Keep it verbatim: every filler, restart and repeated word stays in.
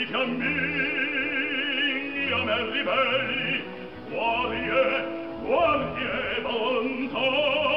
dei cammini a me ribelli, quali è, quali è volontà.